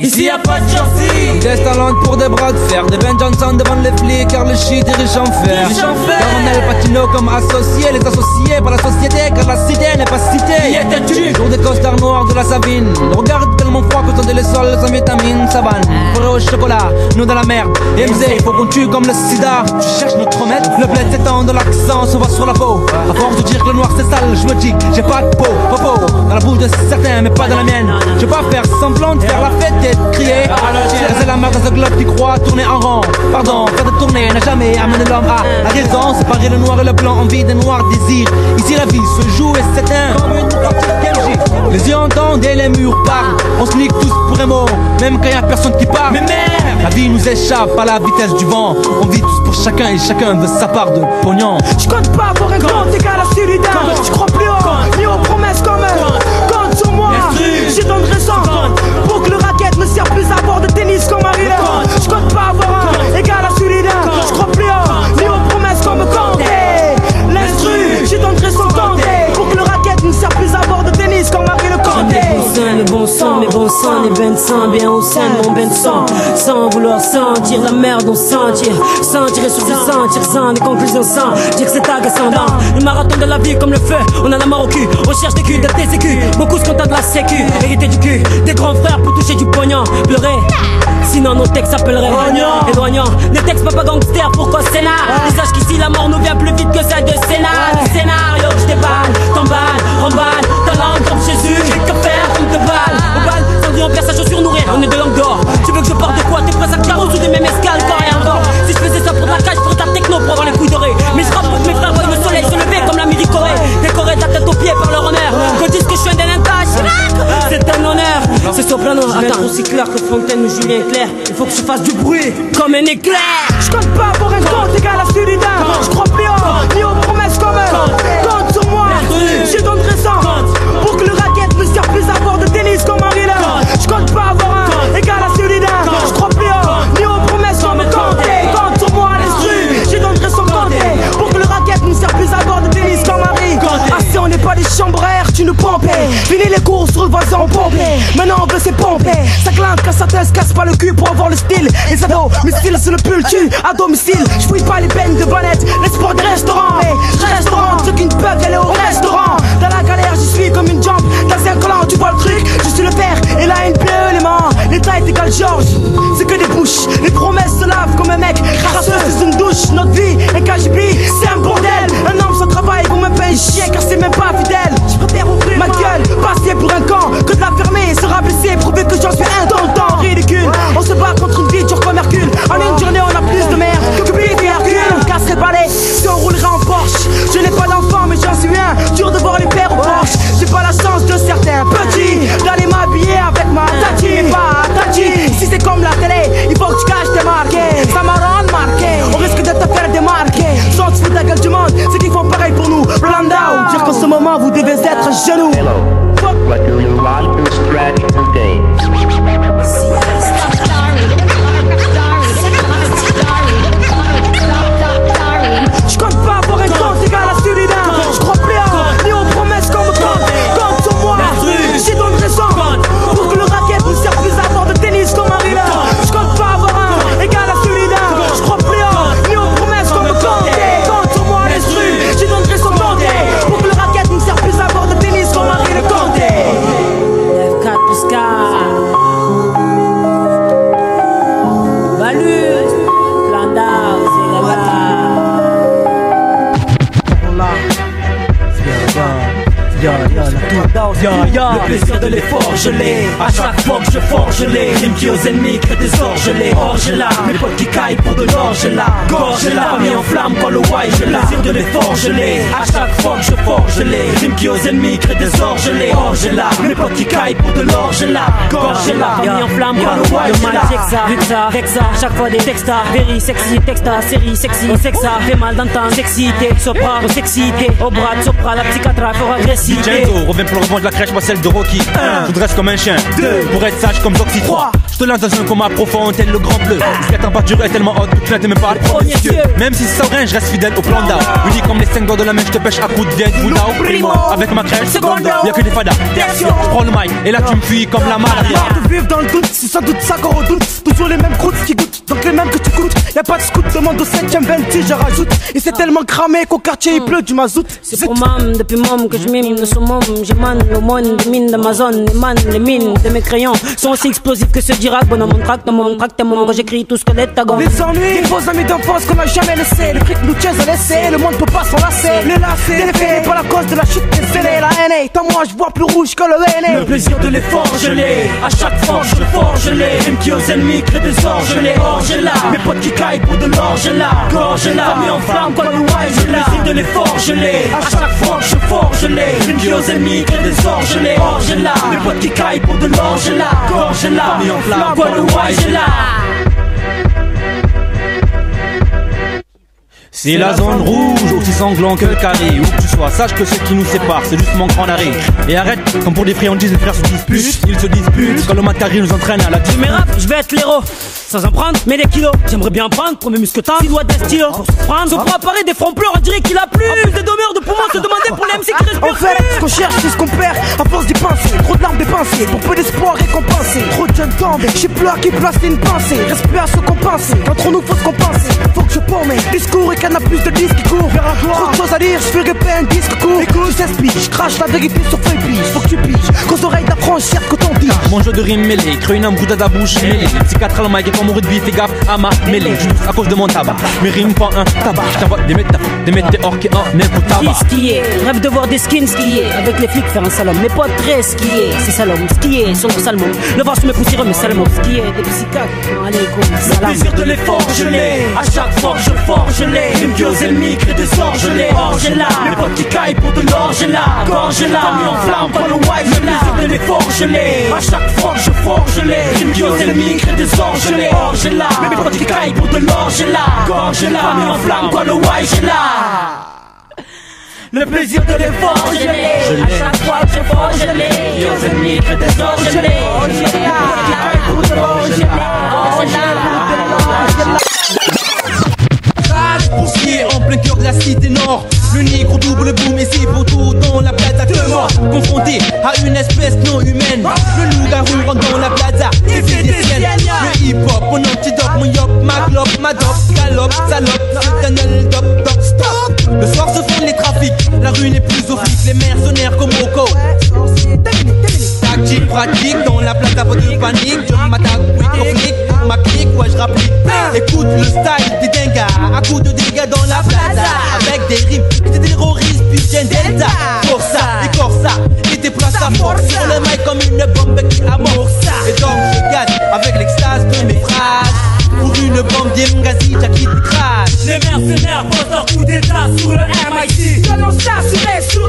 Ici y'a pas de sursis. Destin langue pour des bras de fer. Des Ben Johnson devant les flics, car le shit est riche en fer. Car on a le patino comme associé. Les associés par la société, car la cité n'est pas citée. Qui étais-tu? Jour des costards noirs de la Sabine. Regarde tellement froid que tendait les sols sans vitamines. Savane, forêt au chocolat, nous dans la merde. MZ, faut qu'on tue comme le sida. Tu cherches notre remède? Le bled s'étend de l'accent, on va sur la peau. À force de dire que le noir c'est sale, je me dis j'ai pas de peau. Popo, dans la bouche de certains, mais pas dans la mienne. Je vais pas faire semblant de faire la fête. Crier, c'est la merde à ce globe qui croit tourner en rond. Pardon, faire de tourner n'a jamais amené l'homme à la raison. Séparer le noir et le blanc, envie des noirs désirs. Ici la vie se joue et s'éteint comme une partie. Les yeux entendent et les murs parlent. On se nique tous pour un mot, même quand y'a personne qui parle. Mais merde, la vie nous échappe à la vitesse du vent. On vit tous pour chacun et chacun veut sa part de pognon. Je compte pas pour un compte égal à celui d'un. Je crois plus ni aux promesses comme elles. Compte sur moi, je donnerai sans compte pour que le racket ne sert plus à bord de tennis comme un relais. Je compte pas avoir un égal à celui d'un. Je crois plus ni aux promesses comme compte. L'instru, je donnerai sans compte pour que le racket ne sert plus à bord de tennis comme un relais. Le bon sang, mes bons sang, les ben sang, bien au sein, mon ben sang. Sans vouloir sentir la merde, on sentir. Sans tirer sur le sentir, sans des conclusions, sans dire que c'est agaçant. Le marathon de la vie comme le feu, on a la mort au cul. On cherche des culs, des TCQ, beaucoup se contentent de la sécu. Hériter du cul, des grands frères pour toucher du pognon. Pleurer, sinon nos textes s'appelleraient éloignants. Les textes papa gangster, pourquoi Sénat? Ils sachent qu'ici la mort nous vient plus vite que celle de Sénat. Le scénario, je déballe, t'emballe, remballe, ta langue comme Jésus. Que faire comme de balles? On balle, sans dire on perd sa chaussure, nous rien, on est de langue d'or. Tu veux que je parte de quoi? T'es prêt à carreau sous des mêmes escales, corps et encore. Si je faisais ça pour de la cage, pour ta techno, pour avoir les couilles dorées. Mais je rappe pour que mes frères voient le soleil se lever comme la Midi-Corée. Décoré de la tête aux pieds par leur honneur. Qu'on dise que je suis un délinquage, c'est un honneur. C'est Soprano, attends, aussi clair que Fontaine ou Julien Clerc. Il faut que je fasse du bruit comme un éclair. Je compte pas pour un compte égal à celui d'un. Je crois plus ni aux promesses comme elles. Compte sur moi, je donnerai sans pour que le racket ne sert plus à bord de tennis comme un relais. Je compte pas avoir un égal à celui d'un. Je crois plus ni aux promesses comme compter. Compte sur moi, l'instru, je donnerai sans compter pour que le racket ne sert plus à bord de tennis comme un relais. Ah si on n'est pas des chambraires, tu nous pompes. Fini les courses, revoisons pompées. Maintenant on veut ses pompées. Ça clinque, casse sa tête, casse pas le cul pour avoir le style. Les ados, mes styles sur le pull, tu à domicile. Je fouille pas les peines de bonnette, les sports de restaurant. Mais restaurant, ceux qui ne peuvent aller au restaurant. Dans la galère, je suis comme une jambe dans un collant, tu vois le truc. Je suis le père et la haine pleut les mains. Les tailles t'égale Georges, c'est que des bouches. Les promesses se lavent comme un mec crasseux sous une douche. Notre vie est KGB, c'est un bordel. Un homme sans travail, vous me paye chier car c'est même pas fidèle. Je préfère ouvrir ma gueule, passer pour un camp, que de la fermer, se rabaisser, prouver que j'en suis un temps ridicule. On se bat contre une vie dure comme Hercule. En une journée on a plus de merde que plus d'Hercule. On casserait pas les si on roulerait en Porsche. Je n'ai pas d'enfant mais j'en suis un. Dur de voir les pères au Porsche. J'ai pas la chance de certains petits d'aller m'habiller avec ma tati. Mais pas tati, si c'est comme la télé, il faut que tu caches tes marques. Ça m'a rendu marqué, on risque de te faire démarquer. Sans tu fous la gueule du monde, c'est qu'ils font pareil pour nous. Plan d'Aou, dire qu'en ce moment vous devez être jaloux. What do you want to stretch today? Je compte pas avoir un compte égal à celui d'un. Je crois plus ni aux promesses comme compte. Compte sur moi, j'ai donc raison pour que le racket ne sert plus à bord de tennis comme un relais. Je compte pas avoir un égal à celui d'un. Je crois plus ni aux promesses comme compte. Compte sur moi, j'ai donc raison pour que le racket ne sert plus à bord de tennis comme un relais. Compte. F4 plus 4. Valute, Plan d'Aou, c'est la bataille. Le plaisir de l'effort, je l'ai. À chaque fois que je forge, je l'ai. J'aime qui aux ennemis crée des sorts, je l'ai. Or, je l'ai. Mes potes qui caillent pour de l'or, je l'ai. Gorge, je l'ai. Mis en flamme quand le why, je l'ai. Le plaisir de l'effort, je l'ai. À chaque fois que je forge, je l'ai. J'aime qui aux ennemis crée des sorts, je l'ai. Or, je l'ai. Mes potes qui caillent pour de l'or, je l'ai. Gorge, je l'ai. Mis en flamme quand le why, je l'ai. Texas, Ruxa, Rexa. Chaque fois des textas. Very sexy, texta, série, sexy. Au sexa, fait mal d'entendre. Sexité, sopra, au sexité. Au bras, sopra, la psychatra, fera agressivité. Reviens pour le revendre de la crèche, moi celle de Rocky. 1. Je dresse comme un chien. 2. Pour être sage comme Doxy. 3. cela dans un coma profond, tel le grand bleu. Jusqu'à température est tellement haute que tu n'atteins même pas le premier cieux. Même si ça rend, je reste fidèle au plan d'Aou. Unis comme les 5 doigts de la main, je te pêche à coups de vieille primo. Avec ma crèche, seconde, y'a que des fadas. Tertio, je prends le mic et là tu me fuis comme la maladie. De vivre dans le doute, c'est sans doute ça qu'on redoute. Toujours les mêmes croûtes qui goûtent, donc les mêmes que tu croûtes. Y'a pas de scout, demande au 5ème venti, je rajoute. Et c'est tellement cramé qu'au quartier il pleut du mazout. C'est pour mam, depuis mom que je mime, nous sommes mom. J'émane l'aumône, les mines d'Amazon, les mines de mes crayons sont aussi explosifs que ceux d'Irak. Bon, dans mon tract, j'écris tout ce que l'État gagne. Les ennuis, les faux amis d'enfance qu'on n'a jamais laissé. Le fric nous tient à laisser, le monde peut pas s'enlacer. Les lacets, les faits, pas la cause de la chute, les fêlés, la haine. Tant moi, je vois plus rouge que le henné. Le plaisir de l'effort, je l'ai. À chaque forge, je forge les. Même qui aux ennemis crée des orges, je les orge là. Mes potes qui caillent pour de l'orge là. Gorge là, mais en flamme, quoi le wise, je l'ai. Le plaisir de l'effort, je l'ai. À chaque forge, je forge les. Même qui aux ennemis crée des orges, je les orge là. Mes potes qui caillent pour de l'orge là. Gorge là, mais en flamme, quoi le wise, là. C'est la zone rouge, aussi sanglant que le carré. Où que tu sois, sache que ce qui nous sépare, c'est juste mon grand arrêt. Et arrête, comme pour des friandises, les frères se disputent. Ils se disputent, quand le matériel nous entraîne à la tue. Mais rap, je vais être l'héros, sans en prendre, mais des kilos. J'aimerais bien prendre, premier musquetin, 6 doigts d'estillo. Pour se prendre, on pourra apparaître des fronts pleurs, on dirait qu'il a plu. Plus de demeure de poumons, se demander pour les MC qui respirent. En fait, ce qu'on cherche, c'est ce qu'on perd, à force d'y penser. Trop de larmes dépensées, pour peu d'espoir récompensé. Trop de jeunes tombés, j'ai plus qui place une pensée. Respect à ce qu'on pense, entre nous faut se compenser. Faut que je pompe mes discours et on a plus de disques qui courent vers la gloire. Trop de choses à dire, je fais répéter un disque court. Écoute, j'explique, je crache la vérité sur feuille pige. Faut que tu piges, qu'aux oreilles t'apprends, cher que t'en dis. Mon jeu de rime mêlé, crée une embrouille à ta bouche mêlée. La psykatra le mic et quand mon rugby fait gaffe à ma mêlée. Je tousse à cause de mon tabac, mes rimes pas un tabac. Je t'envoie des météores qui en aiment pour tabac. Skier, rêve de voir des skins skier. Avec les flics faire un salom, mes potes très skier. C'est salom, skier, son salmon. Le voir sur mes poussières, mes salmons. Skier, des psychiatres, allez, comme salam. Le plaisir de l'effort, je l'ai. À chaque fois, je forge les. Même que aux ennemis crée des orges, je les orge là. Mes potes qui caillent pour de l'orge là. Gorge là, mis en flamme, pas le wife, je l'ai. De l'effort, je l'ai. À chaque forge, je forge les. Même que aux ennemis crée des orges, je les orge là. Mes potes qui caillent pour de l'orge là. Gorge là, mis en flamme, pas le wife, je l'ai. Le plaisir de l'effort, je l'ai. À chaque fois que je forge, je l'ai. Aux ennemis crée des orges, je l'ai. Mes potes qui caillent pour de l'orge, je l'ai. Orge là. Foncier en plein cœur de la cité nord. Le négro double boum et ses poteaux dans la plaza de mort. Confronté à une espèce non humaine, le loup-garou rentre dans la plaza et fait des siennes. Le hip-hop, mon antidote, mon yop, ma globe, ma dope, galope, salope, c'est un el dop, dop, stop. Le soir se font les trafics, la rue n'est plus aux flics, les mercenaires comme Rocco. Tactique, pratique, dans la plaza, pas de panique. Je m'attaque, oui, conflict, ma clique, ouais, je rapplique. Écoute le style des dingas, à coups de dégâts dans la plaza. Avec des rimes, des terroristes, puis j'ai delta. Força, décore ça, et déplace ta force. Sur le mic comme une bombe qui amorce. Et donc je gagne avec l'extase de mes phrases. Pour une bombe d'Emgazi, Jackie crash. Les mercenaires posent leur coup d'état sur le MIC. Je lance ça sur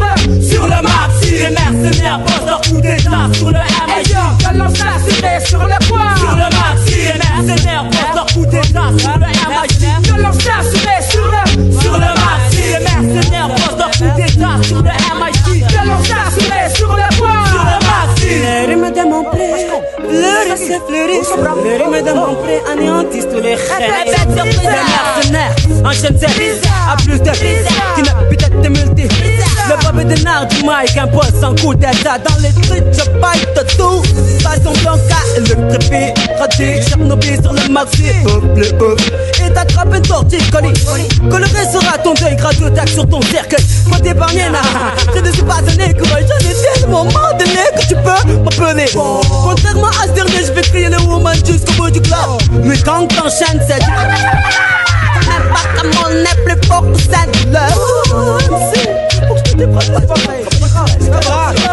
le map. Si les mercenaires posent leur coup d'état sur le MIC. Je lance ça sur le quoi? Sur le map. Si les mercenaires posent leur coup d'état sur le MIC. Je lance ça sur le map. Si les mercenaires posent leur coup d'état sur le MIC. Je lance ça sur le quoi? Sur le map. Si les rimes de mon pré fleuris se fleurissent. Les rimes de mon pré anéantis tous les rêves. Les mercenaires enchaînent ces bizarre à plus de bizarre qui n'a peut-être de multi. Le bob et denard du mic impose sans coup d'état. Dans les streets je paille de tout façon blanca, électrifié raté, Chernobyl sur le maxi. Hop les hop et t'attrape une torticolis. Coloré sera ton deuil, gradué tac sur ton cercueil. Faut t'épargner là, je ne suis pas un écureuil. J'en ai tellement moment donné que tu peux m'appeler. Contrairement à ce dernier, je vais crier le woman jusqu'au bout du globe. Mais quand t'enchaînes cette comme on est plus fort que cette douleur. Pour que je te prenne la pareille.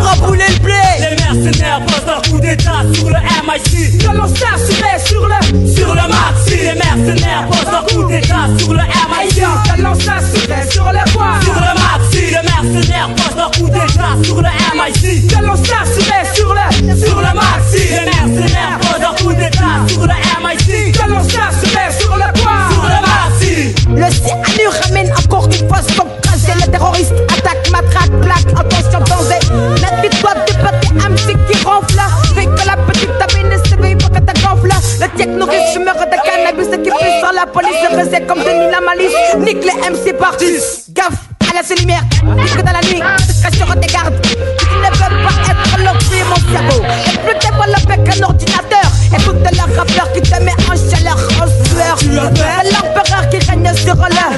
Rabouler le blé. Les mercenaires posent leur coup d'état sur le MIC. Je lance ça sur le maxi. Les mercenaires posent leur coup d'état sur le MIC. Je lance ça sur le quoi? Sur le maxi. Les mercenaires posent leur coup d'état sur le MIC. Je lance ça sur le maxi. Les mercenaires posent leur coup d'état sur le MIC. Je lance ça sur le quoi? Sur le maxi. Le cyanure ramène encore une fois son crasé. Les terroristes attaquent, matraquent, plaquent. Attention danger. La petite boîte de pâté, MC qui ronfle. Fait que la petite tabine se veille. police. Gaffe à la lumière, puisque dans la nuit, je serai sur tes gardes. Tu ne veux pas être l'enfui, mon cerveau. Et plus développé qu'un ordinateur. Écoute leur rappeur qui te met en chaleur, en sueur. L'empereur qui règne sur l'heure.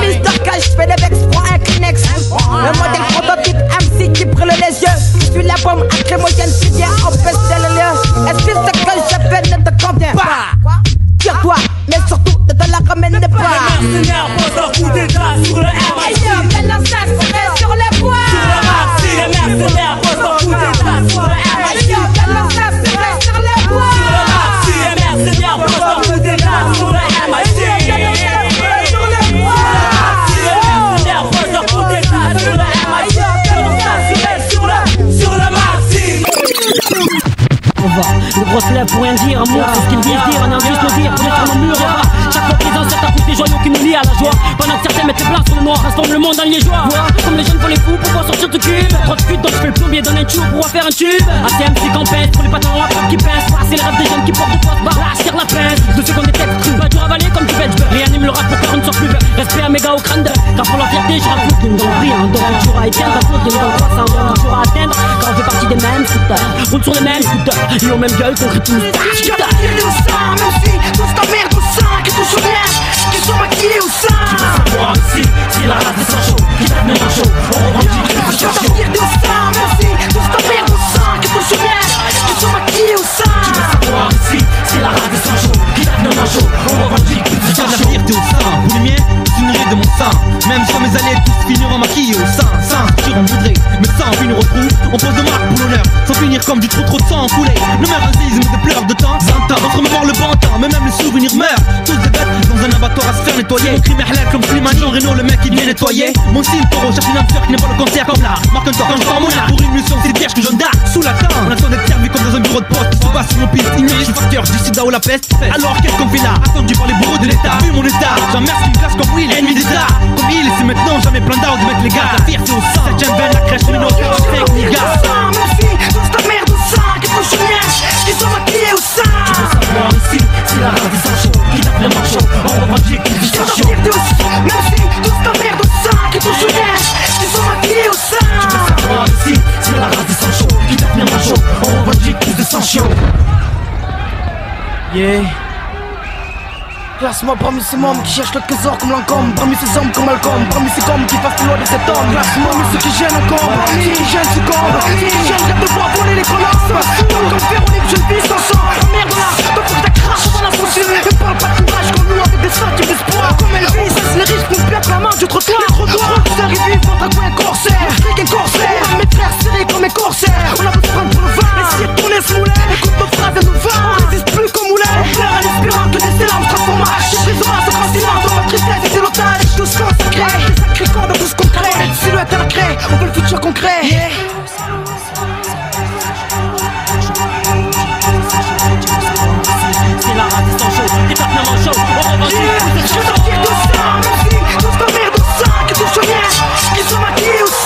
Fils de Mr. Cash, je fais des vex, prends un Kleenex. Le modèle prototype MC qui brûle les yeux. Je suis la bombe lacrymogène qui vient empêcher le lieu. Est-ce que ce que je fais ne te convient pas? Tire-toi, mais surtout ne te la ramène pas. Les mercenaires posent un coup d'état sur le MIC. Fais l'instant, c'est sur les voies. Sur le MIC, les mercenaires posent un coup d'état sur le MIC. Les grosses lèvres pour rien dire, un mot c'est ce qu'ils disent dire. Un indice le dire, pour être un mur. Chaque fois que les insectes apportent des joyaux qui nous lient à la joie. Pendant que certains mettent les blancs sur le noir, rassemble le monde en liégeois. Comme les jeunes font les fous pour pouvoir sortir du cube. Trop de putes donc je fais le plombier dans un tube pour faire un tube. ACM c'est qu'en pèse, pour les patrons rap qui pèsent. C'est le rap des jeunes qui portent des portes barres, tire la pince. De ceux qu'on détecte, cru, va dur avaler comme du bête. Je réanime le rap pour faire une sorte plus. Respect à méga au crâne de. Car pour leur fierté je raconte une dans le prix. Donc toujours à éteindre, toujours à atteindre. Quand on fait partie des mêmes scooters, roule sur les mêmes scooters. Yo même gueule qu'on crie tous. J'ai maquillé au sein, même si tous t'emmerdes au sein. Que tous se lèchent, qu'ils sont maquillés au sein. Tu vas savoir ici, si la race est sans chaud. Qui t'a mis en chaud, on rentre du coup. J'ai maquillé au sein, même si tous t'emmerdes au sein. Que tous se lèchent, qu'ils sont maquillés au sein. Tu vas savoir ici, si la race est sans chaud. Qui t'a mis en chaud, on rentre du coup. J'ai l'avenir t'es au sein, vous les miens, tu nourris de mon sein. Même sans mes allées, tous finiront maquillés au sein. Sein, sur on voudrait, mais sans finir au trou. On pose de marque pour l'honneur, sans finir comme du trop de sang en coulée. Le racisme de pleurs de temps, Zanta, entre me voir le bon temps, mais même le souvenir meurt. Tous des bêtes dans un abattoir à se faire nettoyer. Mon crime est halal comme Slimane, Jean Reno, le mec il vient nettoyer. Mon signe taureau, cherche une âme sœur qui n'est pas le cancer comme l'art. Marque un tort quand je pars mon art. Pour une mission, c'est vierge que j'en darre. Sous la tente, on attend d'être servi comme dans un bureau de poste. On passe sur mon piste, ignoré, je suis facteur, je décide à où la peste. Alors qu'est-ce qu'on fait là? Attendu par les bourreaux de l'État. Vu mon état, j'emmerde ce qui me classe comme Will, ennemi d'État. Comme il, c'est maintenant, jamais Plan d'Aou de mettre les gars. La fierté au sang, cette jeune veine, la crèche, je lèche, qu'ils sont maquillés au sein. Tu veux savoir ici, si la race est sans chaud. Qui tape les manchots, on revendique qu'ils sont chaud. Même si tous t'emmerdes au sein. Qu'ils sont je lèche, qu'ils sont maquillés au sein. Tu veux savoir ici, si la race est sans chaud. Qui tape les manchots, on revendique qu'ils sont chaud. Yeah. Classe-moi parmi ces mômes qui cherchent le trésor comme l'encombre. Parmi ces hommes comme Malcolm, parmi ces hommes qui passent plus loin de cet homme. Classe-moi parmi ceux qui gênent encore, ceux qui gênent succombent. Ceux qui gênent de devoir voler les colosses. Comme Véronique, je vis sans sang. Merde là, donc faut que t'as crache avant la fonction. Ne parle pas de courage comme nous avec des sorties d'espoir. Comme Elvis, les riches nous perdent la main du trottoir. Les trottoirs, vous arrivez, votre coin est corsaire. Fric est corsaire, mes frères serrés comme mes corsaires. On a beau se prendre pour le vin, les cires tournés sous l'air. Écoute nos phrases et nos vins, on résiste plus comme on l'est. On pleure à l'espérance que des larmes transforment. J'ai pris au bras ce grand silence dans ma tristesse et c'est l'otage. Tous consacrés, des sacrés corps dans tout ce qu'on crée. Une silhouette à la craie, on veut le futur concret. Yeah. C'est la race des sans chaud, qui tape les manchots, on revendique. Je veux sortir de ça, même si tous t'emmerdes au sein. Que tous se lèchent, qu'ils sont maquillés au sein.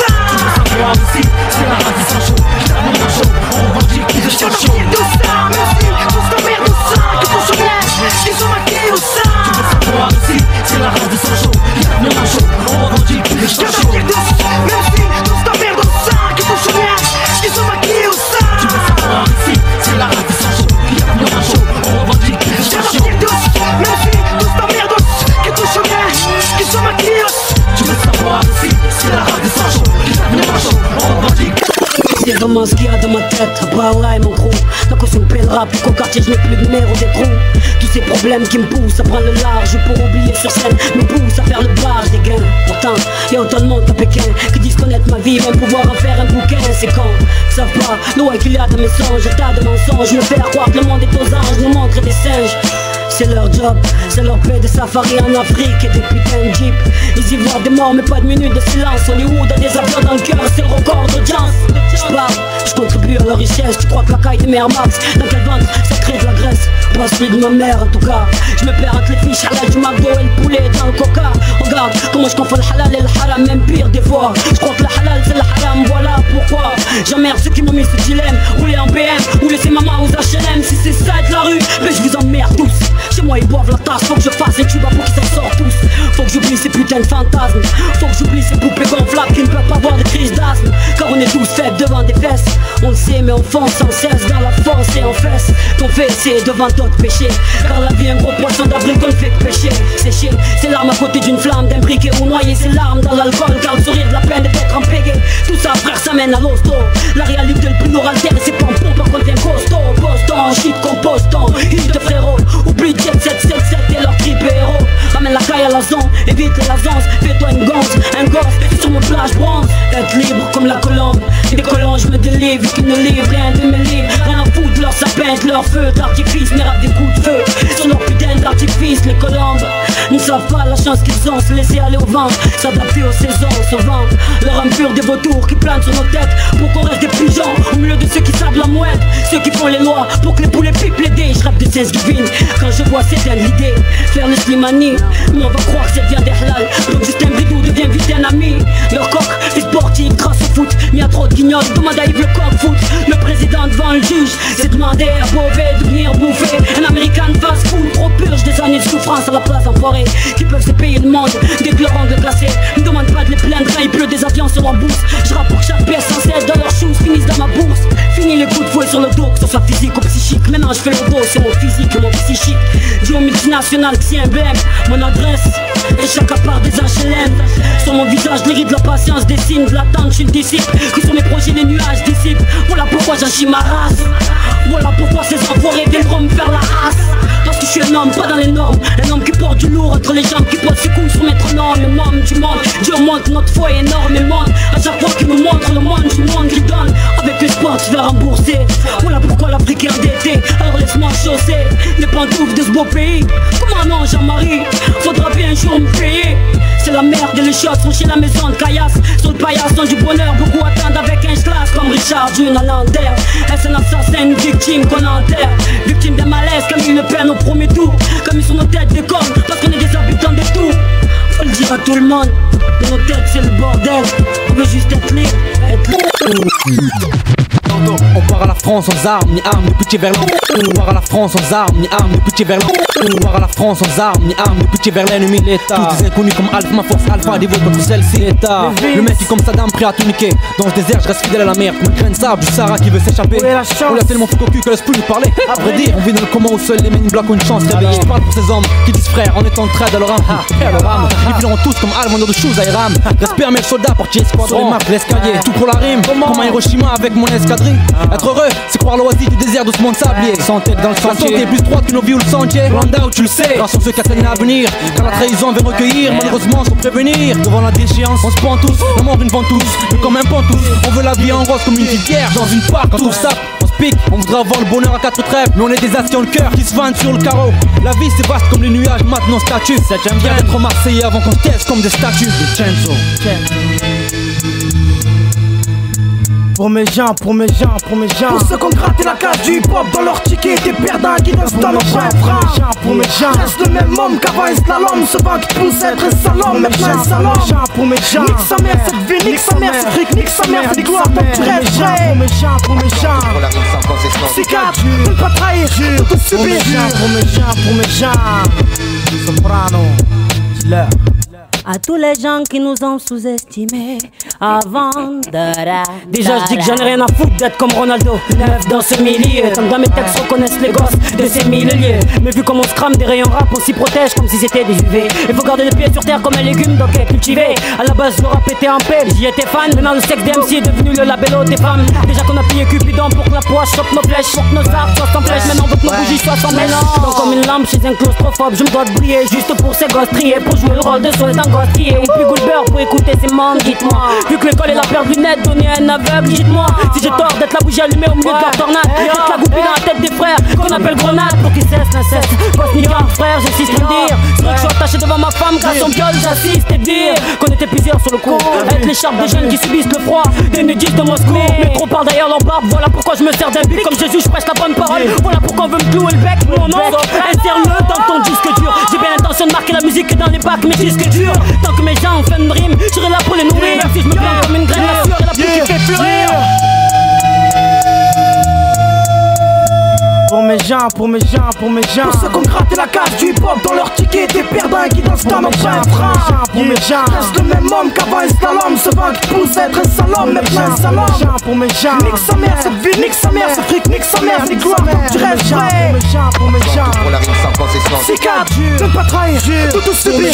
Tu veux savoir ici, c'est la race des sans chaud, qui tape les manchots, on revendique. Je veux sortir de ça, même si tous t'emmerdes au sein. Que tous se lèchent, qu'ils sont maquillés au sein. Tu veux savoir ici, c'est la race des sans chaud, qui tape les manchots, on revendique. Je veux sortir de ça, même si tous t'emmerdes au sein. Que tous se lèchent, qu'ils sont maquillés au sein. Tu veux savoir ici, c'est la race des sans chaud, qui tape les manchots, on revendique. J'ai sortir tous, même si tous t'emmerdes, que tous se lèchent, qu'ils sont maquillés. Tu veux savoir si c'est la race des sans chaud, qui tape les manchots, on revendique. C'est vraiment ce qu'il y a dans ma tête, bah ouais mon gros. La cause me pèlera plus qu'au quartier, je n'ai plus de numéro des gros. Tous ces problèmes qui me poussent à prendre le large pour oublier sur scène, me poussent à faire le bar des gains. Pourtant, y'a autant de monde à Pékin qui disent connaître ma vie, même pouvoir en faire un bouquin. C'est quand, ils savent pas, l'eau qu'il y a dans mes songes, un tas de mensonges, me faire croire que le monde est aux anges, nous montre des singes. C'est leur job, c'est leur paix de safari en Afrique et des putains de jeep. Ils y voient des morts mais pas de minutes de silence. Hollywood a des avions dans le cœur, c'est le record d'audience. J'parle, j'contribue à leur richesse. Tu crois que la caille des mères Max, dans quel ventre ça crée de la graisse? Pas celui de ma mère en tout cas. J'me perds entre les fiches à l'aide du McDo et le poulet dans le coca. Regarde comment j'confonds le halal et le haram, même pire des fois. J'crois que le halal c'est le haram, voilà pourquoi j'emmerde ceux qui m'ont mis ce dilemme. Rouler en BM ou laisser maman aux HLM. Si c'est ça de la rue, mais j'vous emmerde tous. Chez moi ils boivent la tasse, faut que je fasse un tuba pour qu'ils s'en sortent tous. Faut que j'oublie ces putains de fantasmes. Faut que j'oublie ces poupées gonflables qui ne peuvent pas avoir de crise d'asthme. Car on est tous faibles devant des fesses. On le sait mais on fonce sans cesse dans la force et en fesse. Qu'on fait c'est devant d'autres péchés. Car la vie est un gros poisson d'avril qu'on ne fait que pêcher. Sécher, c'est l'arme à côté d'une flamme. D'un briquet ou noyer ses larmes dans l'alcool. Car le sourire de la peine d'être empêgué. Tout ça frère ça mène à l'hosto. La réalité le plus lourd altère et c'est pas en pompe qu'on devient costaud. Postant, shit compostant, île de frérot. Oublie de 777 et leur trip héros. Ramène la caille à la zone, évite les lasances. Fais-toi une gonze, un gosse, sur mon plage bronze. Être libre comme la colombe, des colons je me délivre. Qui ne livre rien de mes livres. Rien à foutre leur sapin, de leur feu d'artifice. Mais rap des coups de feu, sur leur putain d'artifice. Les colombes ne savent pas la chance qu'ils ont. Se laisser aller au vent, s'adapter aux saisons, se vendre. Leur âme pure des vautours qui planent sur nos têtes. Pour qu'on reste des pigeons, au milieu de ceux qui savent la mouette. Ceux qui font les lois, pour que les poulets pipent les dés. Je rappe de Thanksgiving, quand je vois c'est l'idée. Faire le slimani, mais on va croire que ça devient des halal. Donc juste un bidou devient vite un ami. Leur coq est sportif, grâce au foot. Mais y'a trop de guignols, demande à Yves le coq foot. Le président devant le juge s'est demandé à Beauvais de venir bouffer un américain de fast food. Trop purge des années de souffrance à la place en forêt. Qui peuvent se payer le monde, dès que leur ongle glacé. Ne demande pas de les plaindre quand il pleut des avions sur leur bourse. Je rappe pour chaque pièce sans cesse dans leurs choses finissent dans ma bourse. Fini les coups de fouet sur le dos, que ce soit physique ou psychique. Maintenant je fais le dos, c'est mon physique et mon psychique. Dû au multinational qui est un blême. Mon adresse est chaque part des HLM. Sur mon visage, l'hérite de la patience, des signes, de l'attente, je suis le disciple. Que sur mes projets, les nuages dissipent. Voilà pourquoi j'agis ma race. Voilà pourquoi ces enfoirés viendront me faire la race. Parce que je suis un homme, pas dans les normes. Un homme qui porte du lourd entre les jambes, qui porte ses coups sur métronome. Le monde du monde, Dieu montre notre foi énormément. À chaque fois qu'il me montre le monde, du monde lui donne. Avec l'espoir, je vais rembourser. Voilà pourquoi l'Afrique est endettée. Alors laisse-moi chausser les pantoufles de ce beau pays. Comment non, Jean-Marie? Faudra bien un jour me payer. C'est la merde et les choses sont chez la maison de caillasse. Sur le paillasson du bonheur, beaucoup attendent avec un schlass. Comme Richard Dune à l'enterre. Est-ce un assassin, une victime qu'on enterre? Victime d'un malaise, comme une peine au premier tour. Comme ils sont nos têtes des cornes, parce qu'on est des habitants des tours. Faut le dire à tout le monde, dans nos têtes c'est le bordel. On veut juste être libre, être libre. On part à la France sans armes ni armes de pitié Verlaine. On part à la France sans armes ni armes de pitié Verlaine. On part à la France sans armes ni armes de pitié vers l'ennemi l'État. Tous des inconnus comme Alpha, ma force Alpha dévote comme celle-ci l'État. Le mec qui comme Saddam prêt à tout niquer. Dans le désert je reste fidèle à la merde. Comme un grain de sable du Sahara qui veut s'échapper. On l'a tellement fou au cul que laisse plus nous parler. À vrai dire on vit dans le coma où seuls les mines bloquent une chance réveillée. Je parle pour ces hommes qui disent frère en étant traître à leur âme. Ils fileront tous comme Al Mondo de Shoes à Iram. Respire mes soldats portiers sur les marches l'escalier. Tout pour la rime comme à Hiroshima avec mon escadrille. Être heureux, c'est croire l'oasis du désert de ce monde sablier. Sans tête dans le chantier, la santé est plus droite que nos vies ou le sentier. Plan d'Aou, tu le sais, grâce à ceux qui atteignent l'avenir. Car la trahison veut recueillir, malheureusement sans prévenir. Devant la déchéance, on se pend tous, la mort une ventouse, mais comme un pantouf. On veut la vie en rose comme une filière, dans une part, quand on sape, on se pique. On voudra vendre le bonheur à quatre trèfles, mais on est des assis en le cœur qui se vendent sur le carreau. La vie c'est vaste comme les nuages, maintenant statue. J'aime bien être marseillais avant qu'on se taise comme des statues. Vincenzo. Pour mes gens, pour ceux qui ont gratté la case du hip-hop dans leur ticket. Des perdants qui dansent dans leur frein. Pour mes gens, reste le même homme qu'avant et slalom. Ce banc qui pousse être un salon, maintenant un salon. Pour mes gens, nique sa mère cette vie, nique sa mère cette fric, nique sa mère cette gloire. Pour mes gens, psychiatre, ne pas trahir, tout subir. Pour mes gens, soprano, killer. À tous les gens qui nous ont sous-estimés avant de... Déjà je dis que j'en ai rien à foutre d'être comme Ronaldo. Neuf dans ce milieu, comme dans mes textes reconnaissent les gosses de ces mille lieux. Mais vu comme on se crame des rayons rap, on s'y protège comme si c'était des juvés. Il faut garder les pieds sur terre comme un légume donc est cultivé. À la base le rap était en pelle, j'y étais fan. Maintenant le sexe d'MC est devenu le labello des femmes. Déjà qu'on a plié Cupidon pour que la poche chope nos flèches. Pour que nos arbres soient sans flèche, maintenant pour que nos bougies soient sans mélange. Comme une lampe chez un claustrophobe, je me dois de briller. Juste pour ces gosses triés, pour jouer le rôle de soldat. Ou plus goût de beurre pour écouter ces membres, dites-moi. Vu que l'école est la paire de lunettes, donnez un aveugle, dites-moi. Si j'ai tort d'être la bougie allumée au milieu de leur tornade. D'être la goupille dans la tête des frères, qu'on appelle grenade. Pour qu'ils cessent, l'inceste, quand ce n'y a frère, je cisse le dire. Ceux que je suis attaché devant ma femme, grâce à son viol, j'assiste et dire qu'on était plusieurs sur le coup. Être l'écharpe des jeunes qui subissent le froid, des nudistes de Moscou. Mais trop par d'ailleurs l'embarbe, voilà pourquoi je me sers d'un bic. Comme Jésus, je prêche la bonne parole, voilà pourquoi on veut me clouer le bec. Mon oncle, insère-le dans ton disque dur. J'ai bien l'intention de marquer la musique dans les bacs, mes disques durs. Tant que mes gens ont fait une rime, je serai là pour les nourrir. Si je me plains comme une graine, la sueur et la pluie qui fait fleurir. Pour mes gens. gens, pour mes gens, pour mes gens. Pour ceux qu'on gratte la cage du hip-hop dans leur ticket, des perdants qui dansent dans mes gens, pour mes gens. Reste le même homme qu'avant Installom, ce vent qui pousse à être un salon, même pas un salon. Pour mes gens, nique sa mère cette vie, nique sa mère ce fric, nique sa mère les gloires, tu restes vrai. Pour mes gens, pour mes gens. Pour la rime sans concession. C'est ne pas trahir, tout subir.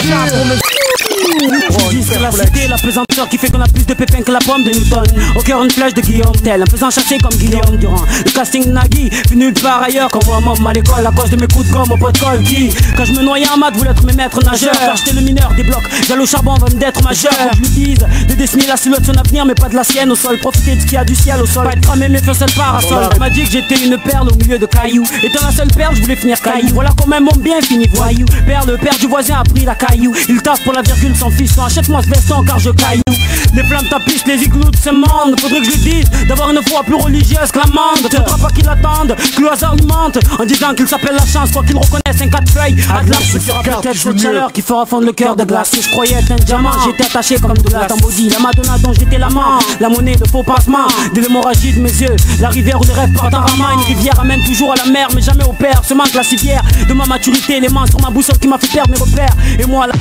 J'existe la cité, la pesanteur qui fait qu'on a plus de pépins que la pomme de Newton. Au cœur une flèche de Guillaume Tell, en faisant chasser comme Guillaume Durand. Le casting Nagui, vu nulle part ailleurs, qu'on voit un mob mal école à cause de mes coups de gomme au pot de colle qui, quand je me noyais en maths, voulait être mes maîtres nageurs. Acheter le mineur des blocs, j'allais au charbon avant d'être majeur. Je lui dise de dessiner la silhouette de son avenir, mais pas de la sienne au sol. Profiter de ce qu'il y a du ciel au sol, pas être cramé, mais faire seul parasol. On m'a dit que j'étais une perle au milieu de cailloux, et dans la seule perle, je voulais finir caillou. Voilà quand même mon bien fini, voyou. Père, le père du voisin a pris la caillou. Il taffe pour la virgule sans fils, achète-moi ce veston car je caillou. Les flammes tapissent les igloos de ce monde. Faudrait que je lui dise d'avoir une foi plus religieuse que l'amende. Faudra pas qu'il attende que le hasard mente en disant qu'il s'appelle la chance, quoi qu'il reconnaisse un quatre feuilles. Atlas, ce qui aura peut-être cette chaleur qui fera fondre le cœur de glace. Si je croyais être un diamant, j'étais attaché comme de la tambourdie. La Madonna dont j'étais l'amant, la monnaie de faux passements, de l'hémorragie de mes yeux, la rivière où les rêves partent en ramant. Une rivière amène toujours à la mer, mais jamais au père. Ce manque la civière de ma maturité, les mains sur ma boussole qui m'a fait perdre mes repères. Et moi la...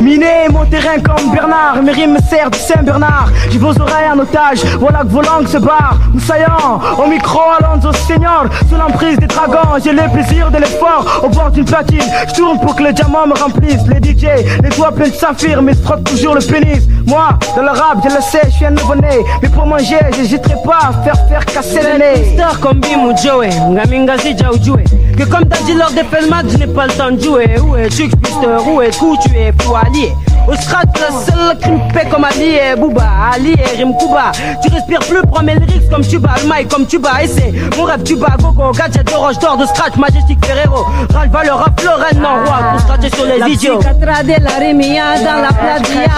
Miné mon terrain comme Bernard, mes rimes me servent du Saint-Bernard. J'ai vos oreilles en otage, voilà que vos langues se barrent. Moussaillant, au micro Alonzo Senior, sous l'emprise des dragons. J'ai le plaisir de l'effort, au bord d'une platine. Je tourne pour que les diamants me remplissent. Les DJ, les doigts pleins de saphir, mais se frottent toujours le pénis. Moi, dans le rap, je le sais, je suis un nouveau-né, mais pour manger, j'hésiterai pas à faire casser le nez. Star comme Bim ou Joey, Ngamingazi Jaoujoué. Que comme t'as dit lors des pelmades, je n'ai pas le temps de jouer. Où est Chuck Buster, où est tout tu es pour allier. Au strat, le seul qui me paie comme Ali et Booba, Ali et Rimkouba. Tu respires plus, prends mes lyrics comme tu bats, le mic comme tu bats. Et c'est mon rêve, tu bats, gogo, gadget de roche d'or de scratch, majestique Ferrero. Ralph Valeur à Florène, non, roi, pour strater sur les idiots. La Psykatra de la Rémia dans la pladia.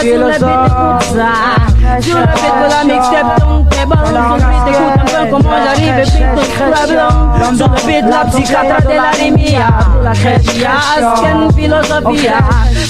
Tu es le sort. Je répète que la mixtape tombe, les ballons sont plus d'écoute un peu comment j'arrive et puis tout problème. Je répète la psychiatre de la limia, la chrétia, asken philosophia.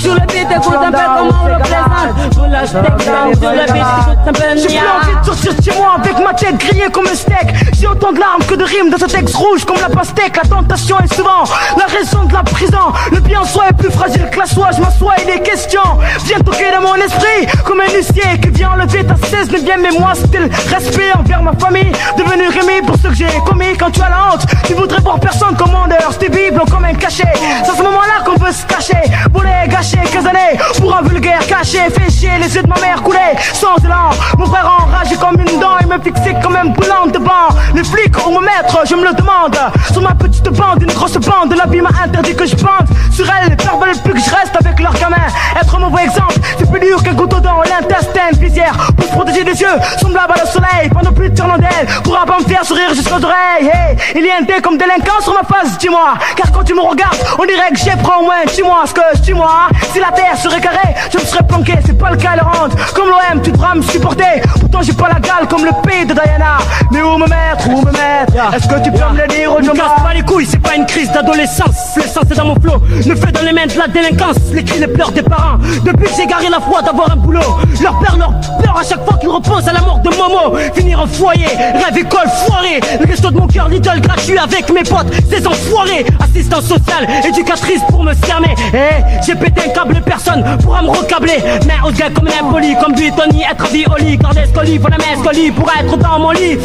Je répète écoute un peu comment on représente, je lâche des grands, je répète écoute un peu nia. J'ai plus envie de sortir chez moi avec ma tête grillée comme un steak. J'ai autant de larmes que de rimes dans ce texte rouge comme la pastèque. La tentation est souvent la raison de la prison. Le bien en soi est plus fragile que la soie, je m'assois et les questions viennent toquer dans mon esprit comme un huissier qui vient le ta cesse de bien mais moi c'était le respect envers ma famille. Devenu remis pour ce que j'ai commis. Quand tu as la honte, tu voudrais voir personne commandeur. C'était bible comme un cachet. C'est à ce moment-là qu'on veut se cacher. Boulet gâché 15 années pour un vulgaire caché. Fait chier les yeux de ma mère coulés sans élan. Mon frère enragé comme une dent, il me fixait comme un boulant devant. Les flics ou me mettre, je me le demande. Sur ma petite bande, une grosse bande, la vie m'a interdit que je bande. Sur elle, peur valait plus que je reste avec leurs gamins. Être un mauvais exemple, c'est plus dur qu'un couteau dans l'intestin, visière. Pour se protéger des yeux, semblable à le soleil. Pendant plus de turlandelle, pourra pas me faire sourire jusqu'aux oreilles. Hey, il y a un dé comme délinquant sur ma face, dis-moi. Car quand tu me regardes, on dirait que j'ai pris au moins 10 mois. Ce que je dis moi, si la terre serait carrée, je me serais planqué, c'est pas le cas, elle rentre. Comme l'OM, tu devras me supporter. Pourtant j'ai pas la dalle comme le pays de Diana. Mais où me mettre, où me mettre? Est-ce que tu peux me le dire au nom de moi? Casse pas les couilles, c'est pas une crise d'adolescence. Le sang c'est dans mon flot, ne fais dans les mains de la délinquance. Les cris, les pleurs des parents, depuis que j'ai garé la foi d'avoir un boulot. Leur père, leur peur à chaque fois qu'ils repensent à la mort de Momo. Finir en foyer, rêve école foirée. Le resto de mon cœur, l'idole gratuit avec mes potes, ces enfoirés. Assistance sociale, éducatrice pour me cerner. Eh, j'ai pété un câble, personne pourra me recabler. Mais au gars comme un impoli, comme du Tony, être violi. Garder scoli, voilà mes scoli, pour être dans mon lit.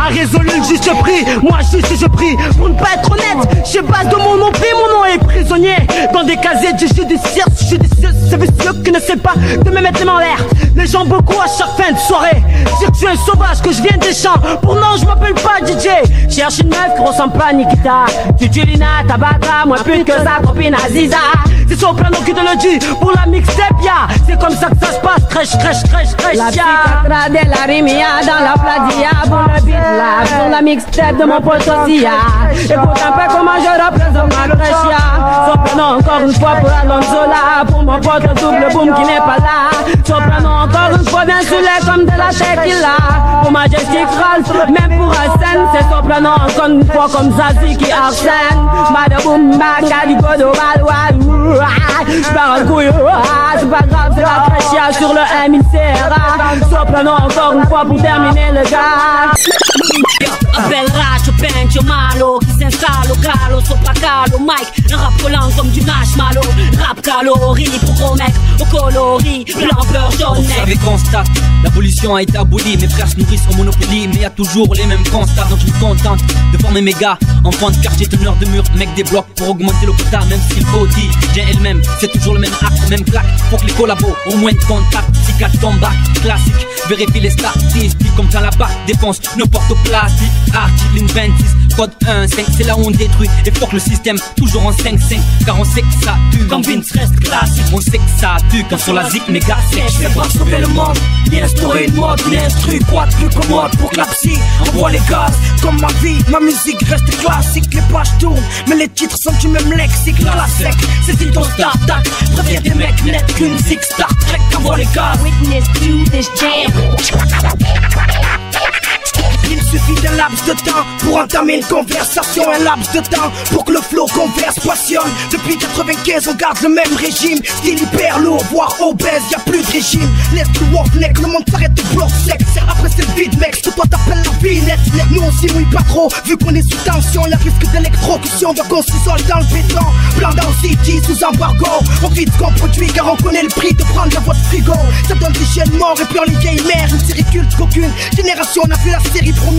A résolu juste je prie, moi juste je prie. Pour ne pas être honnête, je base de mon nom pris. Mon nom est prisonnier dans des casiers du judiciaire. Judicieux, c'est vicieux qui ne sait pas de me mettre les mains en l'air. Les gens beaucoup à chaque fin de soirée dire que je suis un sauvage, que je viens des champs. Pour non, je m'appelle pas DJ. Cherche une meuf qui ressemble pas à Nikita, Tutulina, Tabata, moins pute que sa copine Aziza. C'est sur le plan d'occutologie pour la mixtape, ya. C'est comme ça que ça se passe, crèche, crèche, crèche, crèche, ya. La Psykatra de la Rimia dans la pladia. Pour le beat là, sur la mixtape de mon pote aussi, ya. Écoute un peu comment je représente ma crèche, ya. Soprano encore une fois pour Alonzo là. Pour mon pote le double boom qui n'est pas là. Soprano encore une fois bien saoulé comme de la tequila. Pour Majestic Ralph, même pour Hassan. C'est Soprano encore une fois comme Zazie qui arsène. Madaboum, Makaligo de Balwa. Je pars en couille, c'est pas grave, c'est la crèche sur le M, il sera. Soprano encore une fois pour terminer le gars. Bel raggio, pendio malo, chi senza lo calo, sopra calo, Mike, rap collant comme du marshmallow, rap calorie pour remettre au coloris, blanc, beurre, jaune. Vous savez, constate, la pollution a été abolie, mes frères se nourrissent en monopoly, mais y a toujours les mêmes constats, donc je me contente de former mes gars, enfants de quartier, teneur de mur, mec des blocs pour augmenter le quota, même si le body, j'ai elle-même, c'est toujours le même acte, même claque, pour que les collabos au moins de contact, psychiatre tombac, classique, vérifie les statistiques, comme quand la barre dépense n'importe au plastique, article 26, code 1-5, c'est là où on détruit, et fuck le système, toujours en 5-5, car on sait que ça tue, quand Vince reste classique, on sait que ça tue, quand sur la zic méga sèche, c'est pas sauver le monde, ni instaurer une mode, ni instruire quoi de plus commode, pour que la psy envoie les gaz, comme ma vie, ma musique reste classique, les pages tournent, mais les titres sont du même lexique, la sec, c'est une dose d'attaque, préviens des mecs net qu'une zig Star Trek envoie les gaz, witness to this jam. Il suffit d'un laps de temps pour entamer une conversation, un laps de temps pour que le flow converse, passionne. Depuis 95 on garde le même régime, style hyper lourd, voire obèse, y'a plus de régime. Laisse le wolf neck, le monde s'arrête de bloc sec. Après c'est le vide mec, toi t'appelles la vie nette. Nous on s'y mouille pas trop, vu qu'on est sous tension, y'a risque d'électrocution, donc on s'isole dans le béton. Plan d'Aou City sous embargo, on vide ce qu'on produit car on connaît le prix de prendre la voie de frigo. Ça donne des chiens morts et puis on les vieilles mères, une série culte qu'aucune génération n'a vu la série première.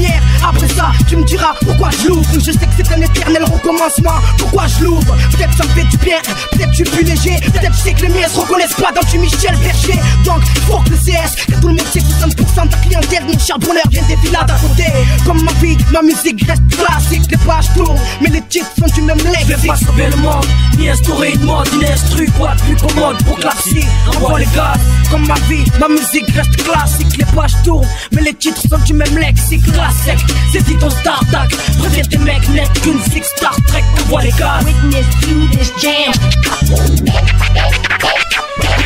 Après ça, tu me diras pourquoi je l'ouvre. Je sais que c'est un éternel recommencement. Pourquoi je l'ouvre? Peut-être ça me fait du bien, peut-être je suis plus léger, peut-être je sais que les miens se reconnaissent pas dans du Michel Berger. Donc faut que le CS, que tout le métier, 60% de ta clientèle, mon charbonneur vient des villas d'à côté. Comme ma vie, ma musique reste classique, les pages tournent, mais les titres sont du même lexique. Je vais pas sauver le monde, ni instaurer une mode, ni instru quoi de plus commode pour que la psy envoie les gars. Comme ma vie, ma musique reste classique, les pages tournent, mais les titres sont du même lexique. Classique, c'est dit ton Star Trek, préviens tes mecs net qu'une zig Star Trek envoie les gars. Witness to this jam.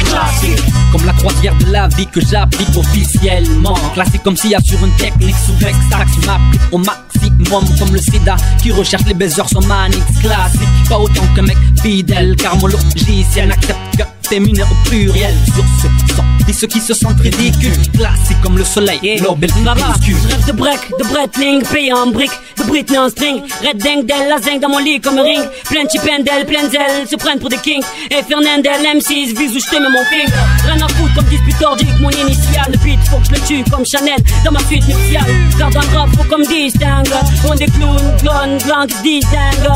Classique, comme la croisière de la vie que j'applique officiellement. Classique comme s'il y a sur une technique sous vexax, je m'applique au maximum comme le sida qui recherche les baisers sans manix. Classique, pas autant qu'un mec fidèle, car mon logicien accepte que féminin au pluriel. Sur ce sang et ceux qui se sentent ridicules, classique comme le soleil, l'obel, minuscule. Je rêve de break, de bretling, payé en brique, de Britney en string, red ding del, la zinc dans mon lit comme ring, plein de chipendel, plein d'ailes, se prennent pour des kings, et Fernandel, M6, vise où je te mets mon king. Rien à foutre comme dispute ordique, mon initial, le beat faut que je le tue comme Chanel, dans ma suite nuptiale, car dans le rap faut comme distingue, on des clowns, clones, blancs qui se distinguent.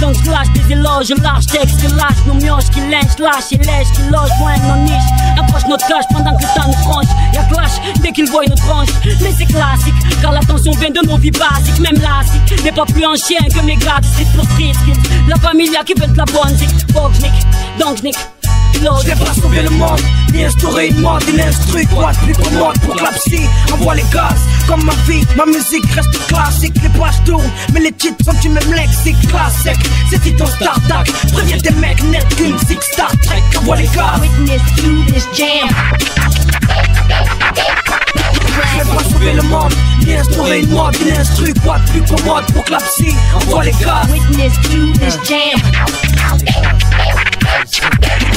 Donc je lâche des éloges, je lâche texte, je lâche nos mioches qui lynchent, lâche et lèche, qui loge loin de nos niches. Approche notre cache pendant que le temps nous tranche. Y'a clash dès qu'ils voient nos tranches. Mais c'est classique, car l'attention vient de nos vies basiques. Même lassique n'est pas plus en chien que mes gars, c'est pour triste. La famille là qui veut de la bonne zik, faut que je nique, donc je nique. Je vais pas sauver le monde, ni instaurer une mode, ni l'instru quoi de plus commode pour que la psy envoie les gaz. Comme ma vie, ma musique reste classique, les pages tournent, mais les titres sont du même lexique. Classique, c'est dit ton Star Trek, préviens des mecs net qu'une zig Star Trek envoie les gaz. Witness to this jam. Je vais pas sauver le monde, ni instaurer une mode, ni l'instru quoi de plus commode pour que la psy envoie les gaz. Witness to this jam.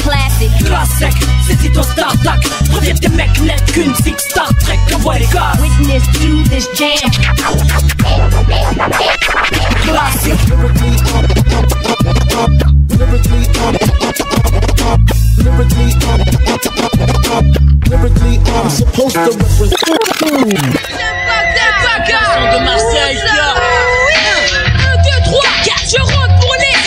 Classique, classique, c'est dit ton Star Trek, préviens tes mecs net qu'une zig Star Trek envoie les gars. Witness to this jam. Classique. Lyrically up, lyrically up, lyrically up, lyrically up. I'm supposed to represent. De Marseille. 1, 2, 3, 4, je rentre pour les gars.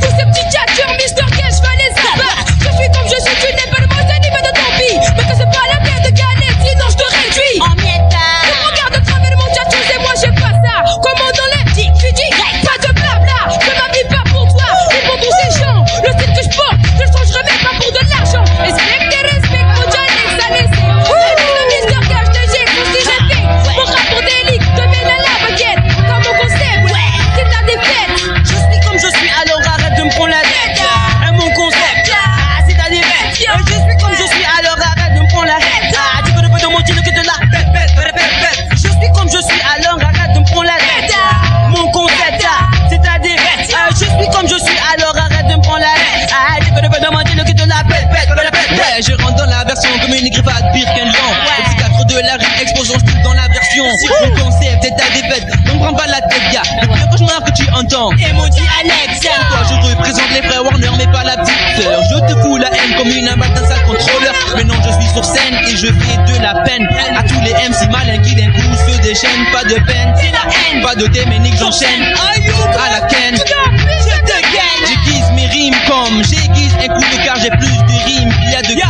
Tous ces petits catcheurs, Mister Cash, Valais, Zappa. Je suis comme je suis, tu n'es pas le boss animé de ton vie. Mais que c'est pas la peine de gagner, sinon je te réduis. En miettes. Tu me regardes de travers mon chat, tu sais, moi j'ai pas ça. Comment dans les petits, tu dis, pas de blabla. Je m'habille pas pour toi, mais pour tous ces gens. Le style que je porte, je le changerai même pas pour de l'argent. Respecte, mon Janet, ça laisse. J'ai le Mister Cash, je te j'ai tout ce que j'ai fait. Mon exposons le truc dans l'aversion. Si ton concept est à des bêtes, on prend pas la tête, gars. Le pire cauchemar que tu entends, Emoji Alex. Toi, je représente les vrais Warner, mais pas la petite sœur. Je te fous la haine comme une abatte d'un sale contrôleur. Maintenant, je suis sur scène et je fais de la peine à tous les MC malins qui d'un coup se déchaînent. Pas de peine, c'est la haine. Pas de téménique, j'enchaîne. À la ken, je te gagne. J'aiguise mes rimes comme j'aiguise un coup de car. J'ai plus de rimes qu'il y a de classe.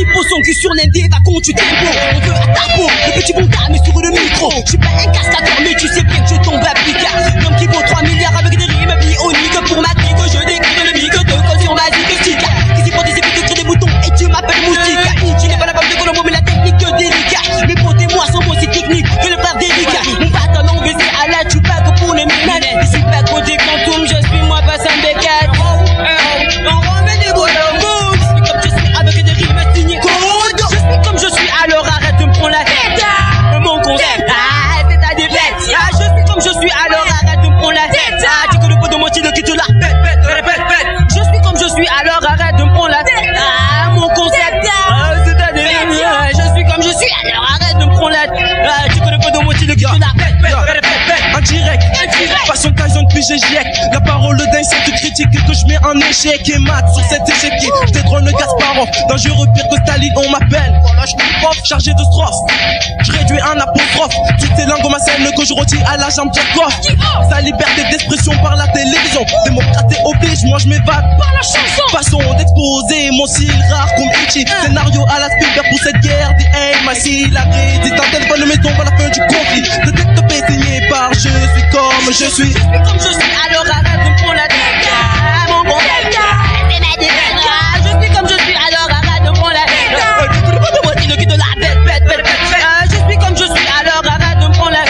Il pose son cul sur l'indé, va con, tu t'impôts. On veut à ta peau, le petit bondard, mais sur le micro. Je suis pas un castateur, mais tu sais bien que je tombe à picard. L'homme qui vaut 3 milliards avec des rimes bioniques. Pour ma trique, je décris le mic, te confiant ma digestique. Qui s'y prend des épées, crée des boutons, et tu m'appelles moustique. Tu n'es pas la femme de Colombo, mais la technique délicate. Mais portez-moi sans mot, c'est technique, que le frère délicat. Mon bâton en baiser à la Tupac pour les ménages. Je suis pas trop des fantômes, je suis moi pas un bécade. On remet des boulons. Je suis alors arrête de me prendre la tête. Mon concept, c'est à des bêtes. Je suis comme je suis alors arrête de me prendre la tête. Tu que le pot de moitié de qui te la pète, répète, pète. Je suis comme je suis alors arrête de me prendre la tête. Mon concept, c'est à des bêtes. Je suis comme je suis alors arrête de me prendre la tête. Tu que le pot de moitié de qui te la pète, pète, pète. Indirect, façon cajon depuis j'éjecte. La parole d'un cette critique que je mets en échec et mat sur cet échec. Je détrône le Gasparov, dangereux pire que Staline, on m'appelle. Chargé de strophes, je réduis un apostrophe. Toutes ces langues malsaines que je retire à la jambe de Jacob. Sa liberté d'expression par la télévision. Démocrate et oblige, moi je m'évade par la chanson. Façon d'exposer mon style rare comme Itchy. Scénario à la Spielberg pour cette guerre des haines. Ma si la crise est un téléphone maison à la fin du conflit. Le texte pésigné par je suis comme je suis. Je suis comme je suis, alors arrête de me prendre la tête. Mon bon je suis comme je suis, alors arrête de me prendre la tête. De la bête, bête, bête, bête, bête. Je suis comme je suis, alors arrête de me prendre la tête.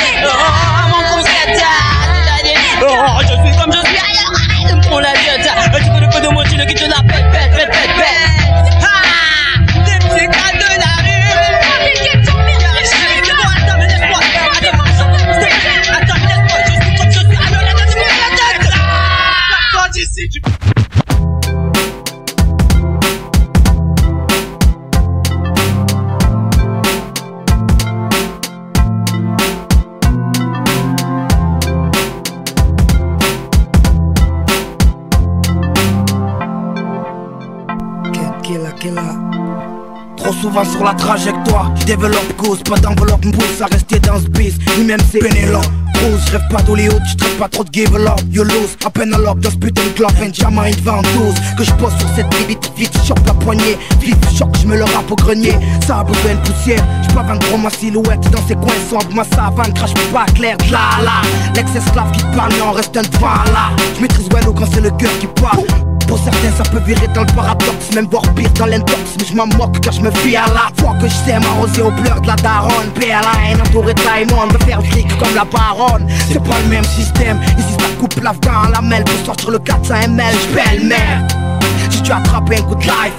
Mon concept, je suis comme je suis, alors arrête de me prendre la tête. Tu connais pas de moi, tu ne quittes la bête, bête, bête, bête, bête. Ah, des petits cas de la rue. Attends, mais laisse-moi. Attends, mais laisse-moi. Je suis comme je suis, alors arrête de me prendre la tête. Toi d'ici, tu... Souvent sur la trajectoire, je développe cause, pas d'enveloppe, me pousse à rester dans ce biz, ni même c'est Pénélope. Je rêve pas d'Hollywood, je traite pas trop de give up. You lose, à peine à l'orbe dans ce putain de club. Un diamant, une ventouse, que je pose sur cette bibite. Vite, chope la poignée, vite, choc, je me le rappe au grenier. Ça a besoin de poussière, je peux vendre ma silhouette. Dans ces coins sombres, ma savane crache pas clair. Là, là, l'ex-esclave qui parle, mais on reste un devant là. Je maîtrise Wello quand c'est le cœur qui parle. Pour certains ça peut virer dans le paradoxe, même voir pire dans l'intox. Mais je m'en moque car je me fie à la foi que je sais m'arroser aux pleurs de la daronne. Paix à la haine entourée de Taïmon, me faire flic comme la baronne. C'est pas le même système, ici ça coupe l'Afghan à la mêle. Pour sortir le 400 ml, j'pelle merde. Si tu attrapes un goût de life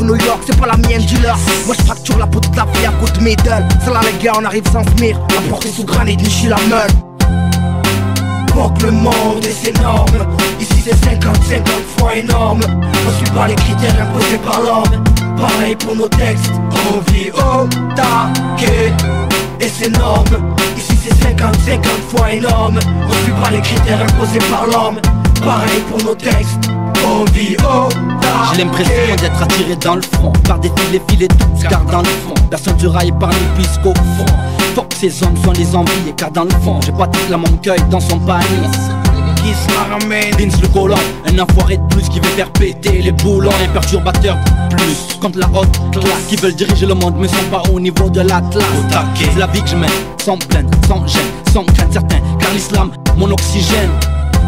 au New York, c'est pas la mienne dealer. Moi je fracture la peau de la vie à coup de middle. C'est là les gars on arrive sans smir, la portée sous granit, je suis la meule. Moque le monde et c'est énorme. Ici c'est 50-50 fois énorme. On suit pas les critères imposés par l'homme. Pareil pour nos textes, on vit au taquet et c'est énorme. Ici c'est 50-50 fois énorme. On suit pas les critères imposés par l'homme. Pareil pour nos textes. J'ai l'impression d'être attiré dans le front par des filets tout se garde dans le fond. Personne du rail par les puisqu'au fond faut que ces hommes sont les enviés, car dans le fond j'ai pas toute la moncueil dans son panier. Vince le colon, un enfoiré de plus qui veut faire péter les boulons. Un perturbateur plus contre la haute classe qui veulent diriger le monde mais sont pas au niveau de l'Atlas. C'est la vie que je mène, sans plainte, sans gêne, sans crainte certaine, car l'islam, mon oxygène.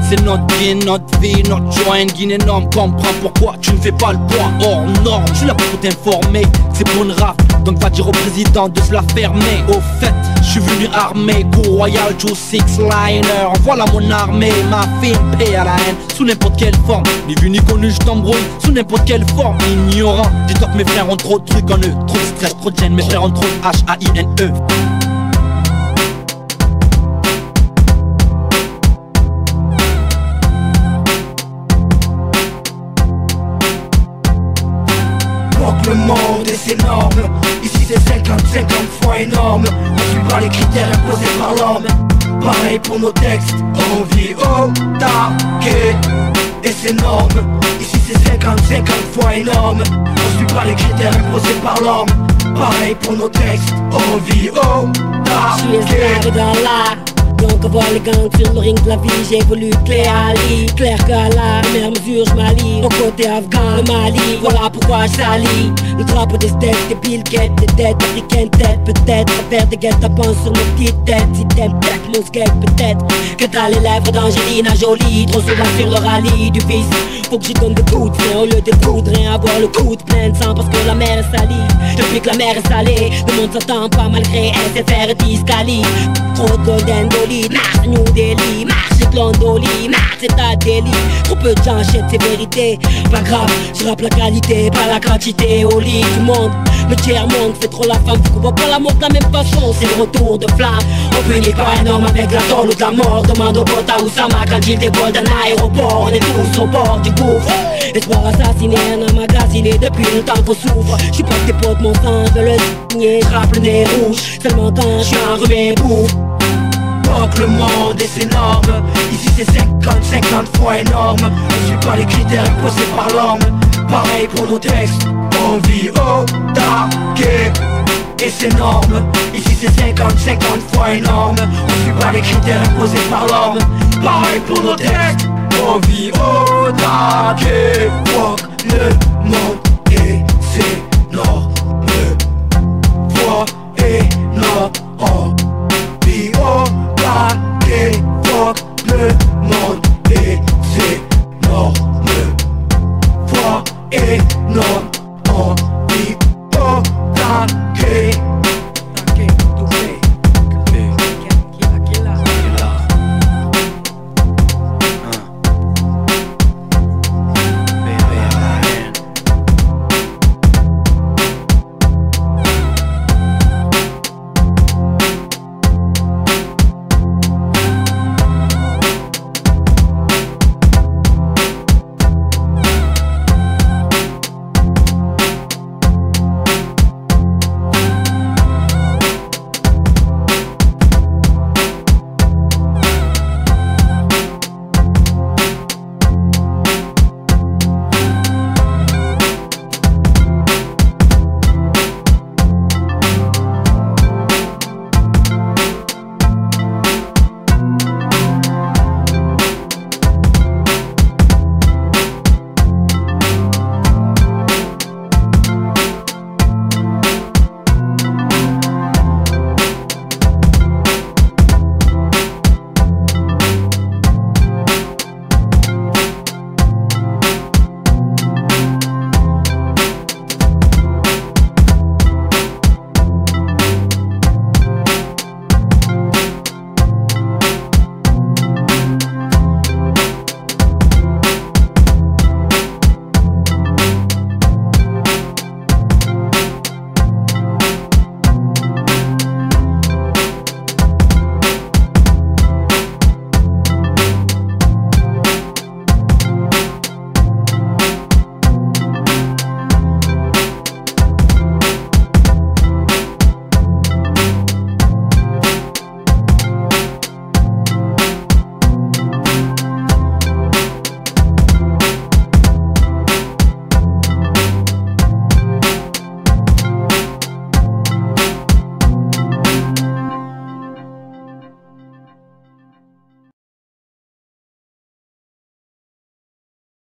C'est notre gain, notre vie, notre joie, une guine énorme. Comprends pourquoi tu ne fais pas le poids hors norme. Je suis là pour t'informer, c'est pour une rafle. Donc va dire au président de se la fermer. Au fait, je suis venu armé, coup royal, Joe Six-Liner. Voilà mon armée, ma fille, paix à la haine, sous n'importe quelle forme. Ni vu ni connu, je t'embrouille, sous n'importe quelle forme. Ignorant, dis-toi que mes frères ont trop de trucs en eux. Trop de stress, trop de gêne, mes frères ont trop de H-A-I-N-E. Le monde est énorme, ici c'est 50 fois énorme, reçu par les critères imposés par l'homme. Pareil pour nos textes, on vit au taquet, et c'est énorme. Ici c'est 50 fois énorme, reçu par les critères imposés par l'homme. Pareil pour nos textes, on vit au taquet. Je suis esclave dans l'art, donc on voit les gangs sur le ring de la vie. J'évolue clair à l'île, clair qu'à la mer mesure je m'allie au côté afghan, le Mali, voilà pourquoi je salis. Le drapeau des steaks, des billes, quête des dettes africaines, tête peut-être à faire des guet-apens sur mes petites têtes. Si t'aimes peut-être mon skate, peut-être que t'as les lèvres d'Angelina Jolie. Trop souvent sur le rallye du vice, faut que j'y donne des coups de frein au lieu des coups de rien. Avoir le coup de plein de sang parce que la mer est salie. Depuis que la mer est salée, le monde s'attend pas malgré SFR et Tiscali. Trop de golden dolly, marche New Delhi, marche et Glondoli, marche et ta délit. Trop peu de gens achètent ces vérités, pas grave, je rappe la qualité, pas la quantité. Au lit du monde, le tiers-monde, c'est trop la femme, qu'on voit pas la mort de la même façon. C'est le retour de flamme, on punit pas un homme avec la tôle ou de la mort. Demande au pote à Oussama quand il décolle d'un aéroport. On est tous au bord du gouffre, espoir assassiné, un emmagasiné depuis le temps qu'on souffre. J'suis pas que tes potes, mon sang veulent le signer, j'rappe le nez rouge, seulement quand j'suis enrhumé bouffe. Le monde et c'est énorme, ici c'est 50 fois énorme, je suis pas les critères imposés par l'homme. Pareil pour nos textes, on vit au taquet, et c'est énorme. Ici c'est 50 fois énorme, on suit pas les critères imposés par l'homme. Pareil pour nos textes, on vit au taquet, walk le monde et c'est